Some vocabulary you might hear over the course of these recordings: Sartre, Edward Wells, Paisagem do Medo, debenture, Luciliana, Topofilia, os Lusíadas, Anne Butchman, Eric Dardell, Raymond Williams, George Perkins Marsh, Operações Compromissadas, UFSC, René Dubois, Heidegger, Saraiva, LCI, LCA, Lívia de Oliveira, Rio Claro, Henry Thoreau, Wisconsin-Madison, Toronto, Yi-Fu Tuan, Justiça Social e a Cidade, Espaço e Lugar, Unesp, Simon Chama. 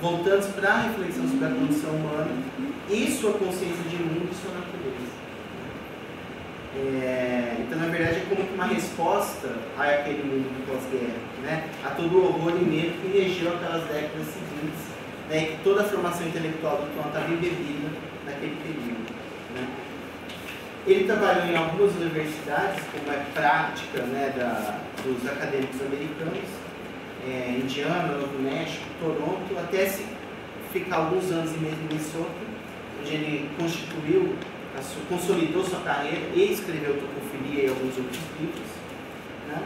voltando para a reflexão sobre a condição humana e sua consciência de mundo e sua natureza. Então, na verdade, é como uma resposta a aquele mundo do pós-guerra, né? A todo o horror e medo que regeu aquelas décadas seguintes, né? E que toda a formação intelectual do Tuan estava embebida naquele período, né? Ele trabalhou em algumas universidades, como é prática, né, dos acadêmicos americanos, Indiana, Novo México, Toronto, até se ficar alguns anos em Minnesota, onde ele consolidou sua carreira e escreveu Topofilia e alguns outros livros, né?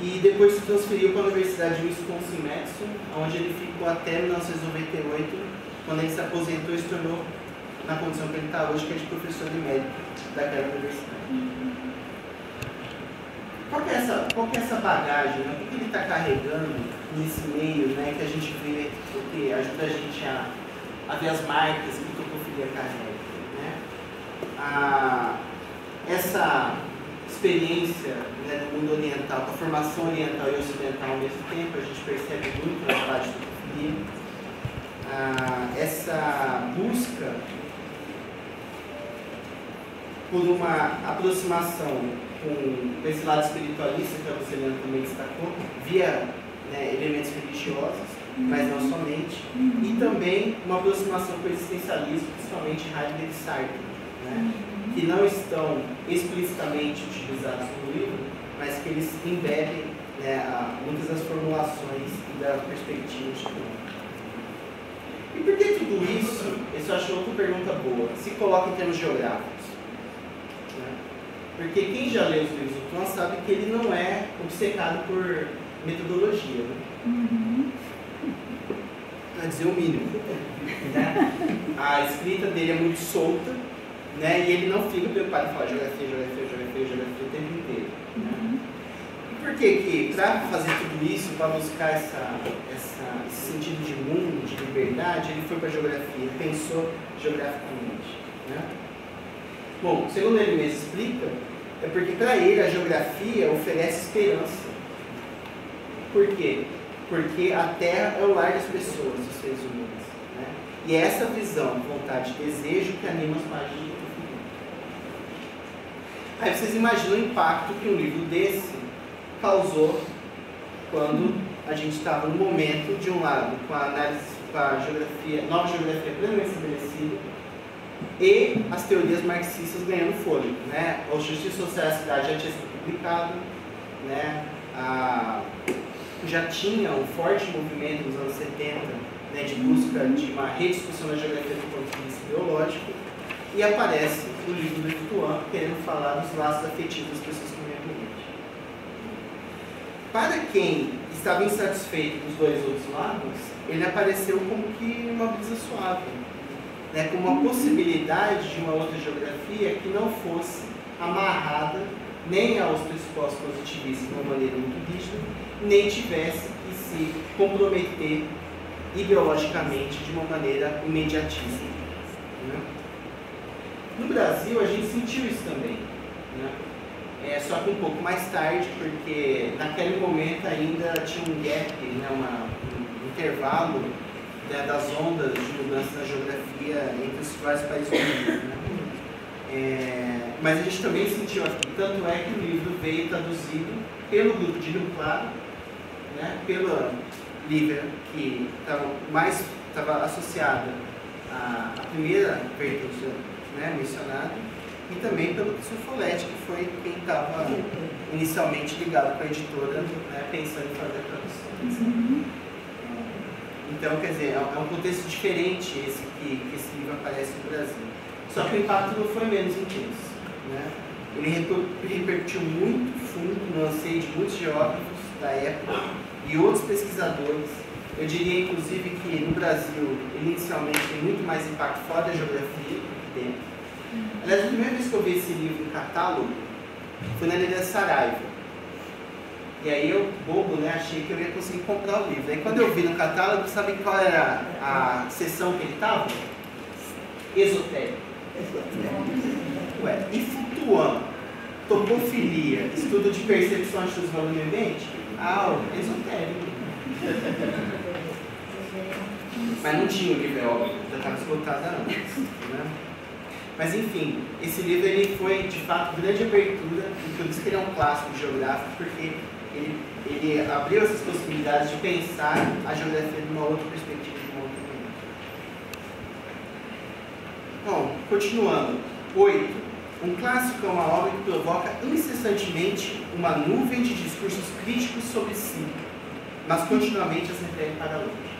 E depois se transferiu para a Universidade de Wisconsin-Madison, onde ele ficou até 1998, quando ele se aposentou e se tornou, na condição que ele está hoje, que é de professor emérito daquela universidade. Qual que é essa bagagem, né? O que ele está carregando nesse meio, né, que a gente vê, que ajuda a gente a ver as marcas que Topofilia carrega? Essa experiência, né, do mundo oriental, da formação oriental e ocidental ao mesmo tempo, a gente percebe muito na parte do filme, essa busca por uma aproximação com esse lado espiritualista que a Luciliana também destacou, via, né, elementos religiosos, mas não somente, e também uma aproximação com o existencialismo, principalmente Heidegger e Sartre, né, que não estão explicitamente utilizados no livro, mas que eles embebem, né, muitas das formulações e das perspectivas de mundo. E por que tudo isso eu acho outra pergunta boa, se coloca em termos geográficos, né? Porque quem já leu os livros do Tuan sabe que ele não é obcecado por metodologia, né? Quer dizer, o mínimo, né? A escrita dele é muito solta, né? E ele não fica preocupado em falar geografia o tempo inteiro, né? E por que, para fazer tudo isso, para buscar esse sentido de mundo, de liberdade, ele foi para a geografia, pensou geograficamente, né? Bom, segundo ele mesmo explica, é porque para ele a geografia oferece esperança. Por quê? Porque a Terra é o lar das pessoas, dos seres humanos, né? E é essa visão, vontade e desejo que anima as páginas. Aí vocês imaginam o impacto que um livro desse causou quando a gente estava no momento, de um lado, com a análise, com a geografia, nova geografia plenamente estabelecida, e as teorias marxistas ganhando fôlego, né? A Justiça Social e a Cidade já tinha sido publicado, né? Já tinha um forte movimento nos anos 70, né, de busca de uma rediscussão da geografia do ponto de vista biológico, e aparece o livro do Tuan querendo falar dos laços afetivos das pessoas com o meio ambiente. Para quem estava insatisfeito com os dois outros lados, ele apareceu como que uma brisa suave, né, como uma possibilidade de uma outra geografia que não fosse amarrada nem aos pressupostos positivistas de uma maneira muito rígida, nem tivesse que se comprometer ideologicamente de uma maneira imediatista, né? No Brasil a gente sentiu isso também, né? Só que um pouco mais tarde, porque naquele momento ainda tinha um gap, né, um intervalo, né, das ondas de mudança na geografia entre os vários países do mundo, né? Mas a gente também sentiu aqui, tanto é que o livro veio traduzido pelo grupo de Rio Claro, né, pela Lívia, que estava associada à primeira vertente, né, mencionada, e também pelo Sofolete, que foi quem estava inicialmente ligado com a editora, né, pensando em fazer a tradução. Então, quer dizer, é um contexto diferente esse que esse livro aparece no Brasil. Só que o impacto não foi menos intenso, né? Ele repercutiu muito fundo no anseio de muitos geógrafos da época e outros pesquisadores. Eu diria, inclusive, que no Brasil, inicialmente, tem muito mais impacto fora da geografia que dentro. Aliás, a primeira vez que eu vi esse livro no catálogo foi na livraria Saraiva. E aí eu, bobo, né, achei que eu ia conseguir comprar o livro. Aí quando eu vi no catálogo, sabe qual era a seção que ele estava? Esotérico. Ué, e Tuan, Topofilia, estudo de percepção dos valores do ambiente? Ah, esotérico. Mas não tinha o livro, é óbvio, já estava esgotada há anos, né? Mas enfim, esse livro ele foi de fato grande abertura, e por isso que ele é um clássico geográfico, porque ele abriu essas possibilidades de pensar a geografia de uma outra perspectiva, de uma outra maneira. Bom, continuando. 8. Um clássico é uma obra que provoca incessantemente uma nuvem de discursos críticos sobre si, mas continuamente as refere para longe.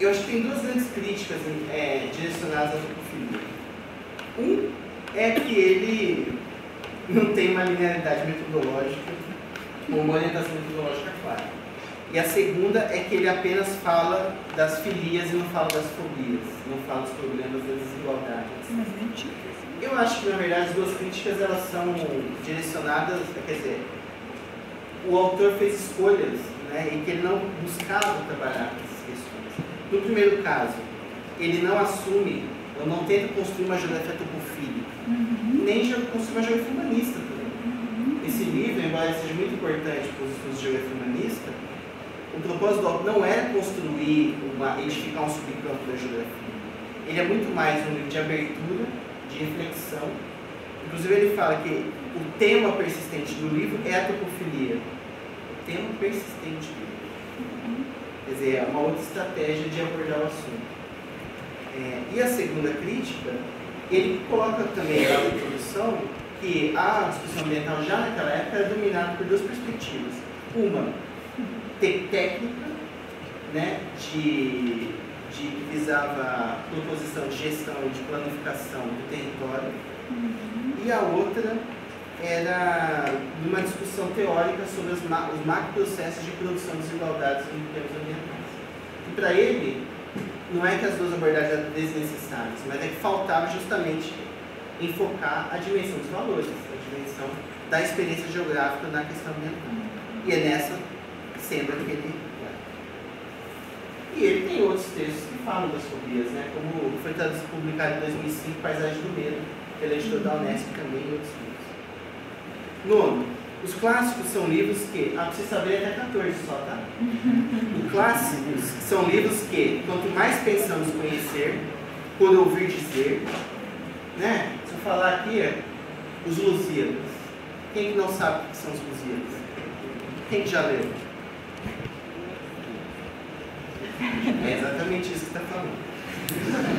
Eu acho que tem duas grandes críticas direcionadas à topofilia. Um é que ele não tem uma linearidade metodológica, ou uma orientação metodológica clara. E a segunda é que ele apenas fala das filias e não fala das fobias, não fala dos problemas das desigualdades. Mas mentira. Eu acho que, na verdade, as duas críticas elas são direcionadas, quer dizer, o autor fez escolhas, né, e que ele não buscava trabalhar essas questões. No primeiro caso, ele não assume, ou não tenta construir uma geografia topofílica, nem construir uma geografia humanista também. Esse livro, embora seja muito importante para os estudos de geografia humanista, o propósito do autor não era construir, edificar um subcampo da geografia. Ele é muito mais um livro de abertura, de reflexão. Inclusive ele fala que o tema persistente do livro é a topofilia. O tema persistente do livro. Quer dizer, é uma outra estratégia de abordar o assunto. E a segunda crítica, ele coloca também na introdução que a discussão ambiental já naquela época era dominada por duas perspectivas. Uma, técnica, né, que visava proposição de gestão e de planificação do território, e a outra era uma discussão teórica sobre os macroprocessos de produção de desigualdades em termos ambientais. E para ele, não é que as duas abordagens eram desnecessárias, mas é que faltava justamente enfocar a dimensão dos valores, a dimensão da experiência geográfica na questão ambiental. E é nessa senda que ele... E ele tem outros textos que falam das fobias, né? Como foi publicado em 2005, Paisagem do Medo, pela editora da Unesp, também e outros livros. Nono, os clássicos são livros que... Ah, precisa saber até 14 só, tá? Os clássicos são livros que, quanto mais pensamos conhecer, por ouvir dizer, né? Se eu falar aqui, os Lusíadas. Quem que não sabe o que são os Lusíadas? Quem que já leu? É exatamente isso que está falando.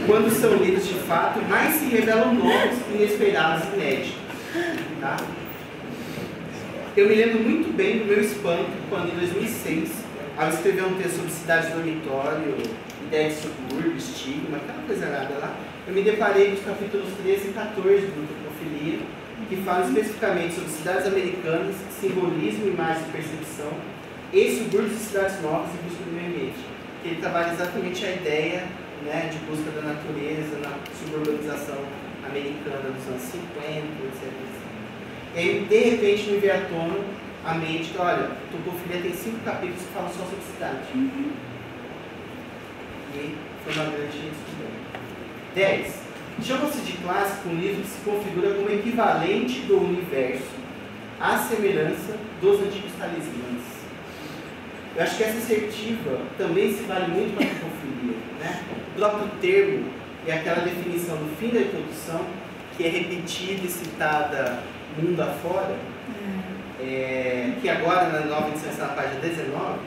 Quando são lidos de fato, mais se revelam nomes inesperados e inéditos. Tá? Eu me lembro muito bem do meu espanto quando, em 2006, ao escrever um texto sobre cidades dormitório, ideia de subúrbio, estigma, aquela coisa nada lá, eu me deparei com os capítulos 13 e 14 do Topofilia, que falam especificamente sobre cidades americanas, simbolismo, imagem e percepção, e subúrbios de cidades novas e busca do meio ambiente. Ele trabalha exatamente a ideia, né, de busca da natureza na suburbanização americana dos anos 50, etc. E aí, de repente, me veio à tona a mente que, olha, Topofilia tem 5 capítulos que falam só sobre cidade. E foi uma grande descoberta. 10. Chama-se de clássico um livro que se configura como equivalente do universo, à semelhança dos antigos talismãs. Eu acho que essa assertiva também se vale muito para a topofilia, né? O próprio termo é aquela definição do fim da introdução, que é repetida e citada mundo afora, que agora na nova edição está na página 19,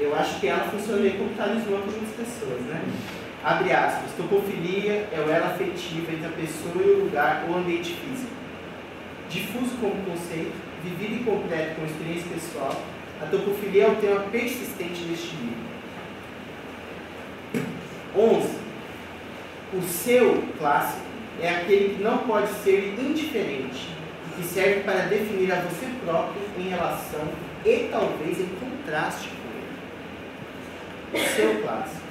eu acho que ela funcionaria como talismã para muitas pessoas, né? Abre aspas, topofilia é o elo afetivo entre a pessoa e o lugar ou ambiente físico. Difuso como conceito, vivido e completo como experiência pessoal, a topofilia é o tema persistente neste livro. 11. O seu clássico é aquele que não pode ser indiferente, que serve para definir a você próprio em relação e talvez em contraste com ele. O seu clássico.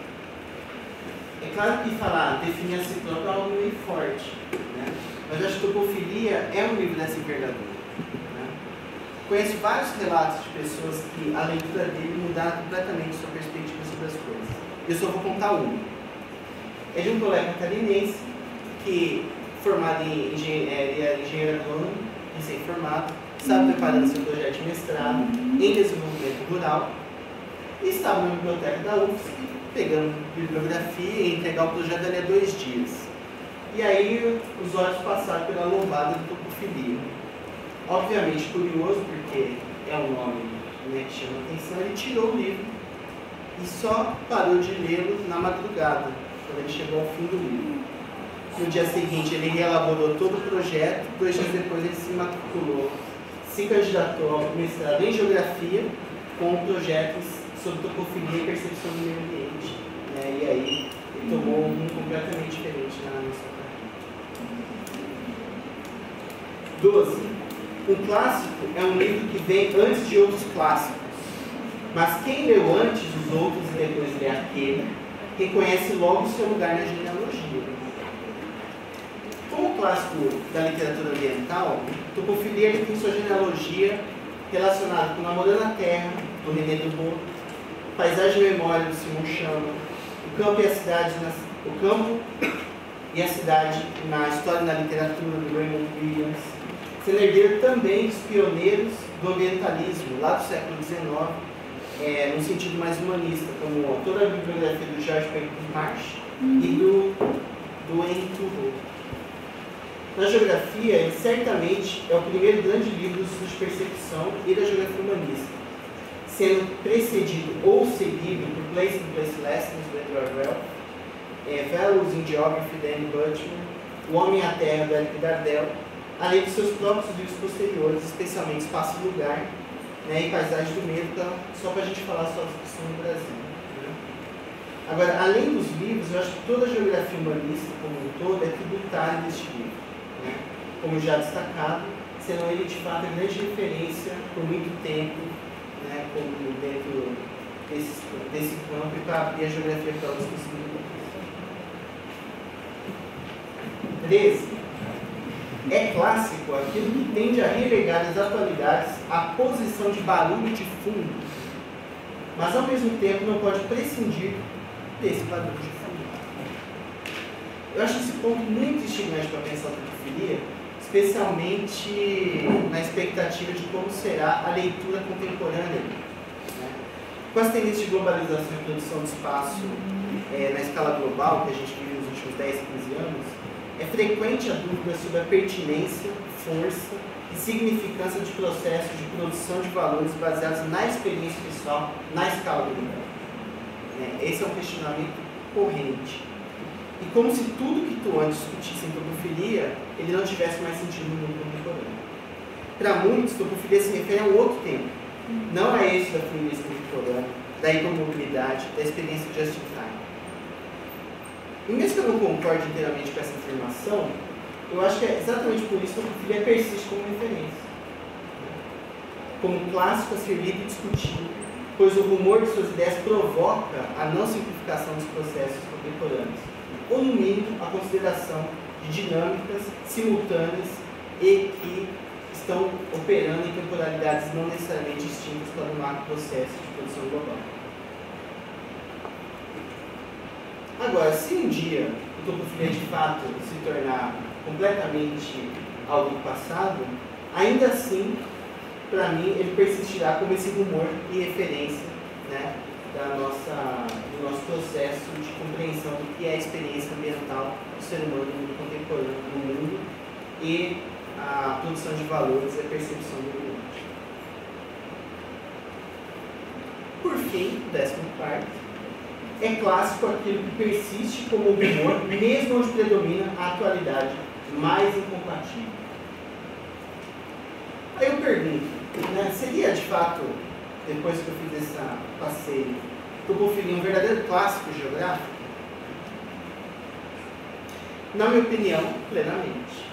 É claro que falar definir a si próprio é algo meio forte, né? Mas acho que topofilia é um livro dessa envergadura. Conheço vários relatos de pessoas que a leitura dele mudava completamente sua perspectiva sobre as coisas. Eu só vou contar um. É de um colega catarinense que, formado em engenheiro agrônomo, recém-formado, estava preparando seu projeto de mestrado em desenvolvimento rural e estava na biblioteca da UFSC pegando bibliografia e entregar o projeto ali há 2 dias. E aí os olhos passaram pela lombada do Topofilia. Obviamente curioso, porque é um homem, né, que chama atenção, ele tirou o livro e só parou de lê-lo na madrugada, quando ele chegou ao fim do livro. No dia seguinte ele reelaborou todo o projeto, 2 dias depois ele se matriculou, se candidatou ao mestrado em Geografia com um projeto sobre topofilia e percepção do meio ambiente. Né? E aí ele tomou um rumo completamente diferente na nossa carreira. 12. Um clássico é um livro que vem antes de outros clássicos, mas quem leu antes os outros e depois lê aquele, reconhece logo o seu lugar na genealogia. Como clássico da literatura ambiental, Topofilia tem sua genealogia relacionada com Namorando a Terra, do René Dubois, Paisagem e Memória, do Simon Chama, O Campo e a Cidade na História e na Literatura, do Raymond Williams. Heidegger também os pioneiros do ambientalismo, lá do século XIX, no sentido mais humanista, como autor da bibliografia do George Perkins Marsh e do Henry Thoreau. Na geografia, ele certamente é o primeiro grande livro de percepção e da geografia humanista, sendo precedido ou seguido por Place and Place Lessons, do Edward Wells, Fellows in Geography, da Anne Butchman, O Homem e a Terra, do Eric Dardell, além de seus próprios livros posteriores, especialmente Espaço e Lugar, né, e Paisagem do Medo, então, só para a gente falar sobre a discussão no Brasil. Né? Agora, além dos livros, eu acho que toda a geografia humanista como um todo é tributária deste livro, né? Como já destacado, senão ele de fato é grande referência por muito tempo, né, como dentro desse campo, e para abrir a geografia para os possibilidades. 13. É clássico aquilo que tende a relegar as atualidades à posição de barulho de fundo, mas ao mesmo tempo não pode prescindir desse barulho de fundo. Eu acho esse ponto muito estimulante para pensar a topofilia, especialmente na expectativa de como será a leitura contemporânea. Né? Com as tendências de globalização e produção de espaço na escala global que a gente vive nos últimos 10, 15 anos, é frequente a dúvida sobre a pertinência, força e significância de processos de produção de valores baseados na experiência pessoal, na escala do mundo. Esse é um questionamento corrente. E como se tudo que Tuan discutisse em topofilia, ele não tivesse mais sentido no mundo contemporâneo. Para muitos, topofilia se refere a um outro tempo. Não a esse da fluidez contemporânea, da hipermobilidade, da experiência de just-in-time. E mesmo que eu não concorde inteiramente com essa afirmação, eu acho que é exatamente por isso que Topofilia persiste como referência, como um clássico a ser lido e discutido, pois o rumor de suas ideias provoca a não simplificação dos processos contemporâneos, ou no mínimo a consideração de dinâmicas simultâneas e que estão operando em temporalidades não necessariamente distintas para o macro processo de produção global. Agora, se um dia o topofilia de fato se tornar completamente algo do passado, ainda assim, para mim, ele persistirá como esse rumor e referência, né, do nosso processo de compreensão do que é a experiência ambiental do ser humano no mundo contemporâneo, no mundo, e a produção de valores e a percepção do mundo. Por fim, 14. É clássico aquilo que persiste como humor, mesmo onde predomina a atualidade mais incompatível. Aí eu pergunto, né, seria de fato, depois que eu fiz esse passeio, Topofilia um verdadeiro clássico geográfico? Na minha opinião, plenamente.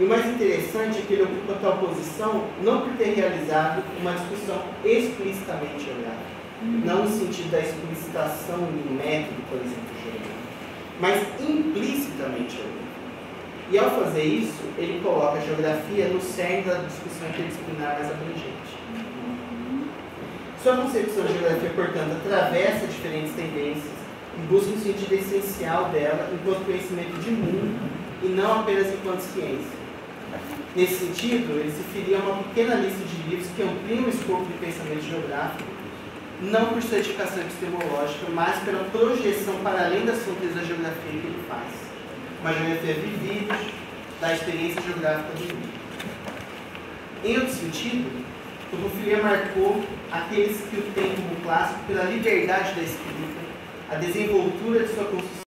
E o mais interessante é que ele ocupa tal posição não por ter realizado uma discussão explicitamente geográfica, não no sentido da explicitação do método, por exemplo, geográfico, mas implicitamente geográfico. E ao fazer isso, ele coloca a geografia no cerne da discussão interdisciplinar mais abrangente. Sua concepção de geografia, portanto, atravessa diferentes tendências e busca o sentido essencial dela enquanto conhecimento de mundo e não apenas enquanto ciência. Nesse sentido, ele se referia a uma pequena lista de livros que ampliam o escopo do pensamento geográfico não por sua edificação epistemológica, mas pela projeção para além das fronteiras da geografia que ele faz. Uma geografia vivida da experiência geográfica do mundo. Em outro sentido, Topofilia marcou aqueles que o têm como clássico pela liberdade da escrita, a desenvoltura de sua construção